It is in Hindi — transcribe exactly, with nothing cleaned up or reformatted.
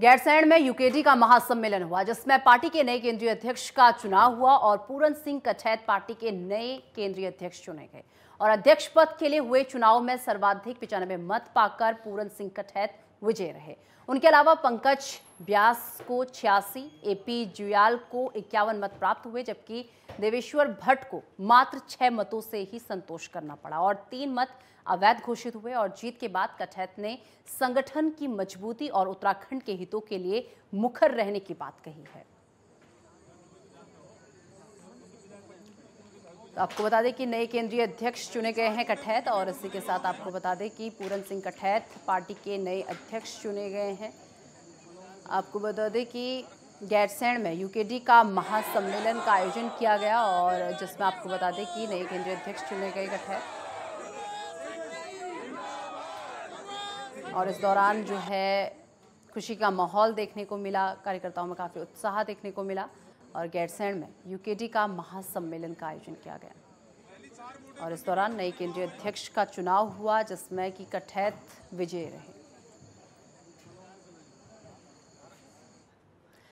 गैरसैण में यूकेडी का महासम्मेलन हुआ, जिसमें पार्टी के नए केंद्रीय अध्यक्ष का चुनाव हुआ और पूरन सिंह कठैत पार्टी के नए केंद्रीय अध्यक्ष चुने गए। और अध्यक्ष पद के लिए हुए चुनाव में सर्वाधिक पचानवे मत पाकर पूरन सिंह कठैत विजयी रहे। उनके अलावा पंकज व्यास को छियासी, एपी जुयाल को इक्यावन मत प्राप्त हुए, जबकि देवेश्वर भट्ट को मात्र छह मतों से ही संतोष करना पड़ा और तीन मत अवैध घोषित हुए। और जीत के बाद कठैत ने संगठन की मजबूती और उत्तराखंड के हितों के लिए मुखर रहने की बात कही है। आपको बता दें कि नए केंद्रीय अध्यक्ष चुने गए हैं कठैत, और इसी के साथ आपको बता दें कि पूरन सिंह कठैत पार्टी के नए अध्यक्ष चुने गए हैं। आपको बता दें कि गैरसैण में यूकेडी का महासम्मेलन का आयोजन किया गया, और जिसमें आपको बता दें कि नए केंद्रीय अध्यक्ष चुने गए कठैत। और इस दौरान जो है खुशी का माहौल देखने को मिला, कार्यकर्ताओं में काफ़ी उत्साह देखने को मिला और गैरसैण में यूकेडी का महासम्मेलन का आयोजन किया गया। और इस दौरान नए केंद्रीय अध्यक्ष का चुनाव हुआ, जिसमें कि कठैत विजयी रहे।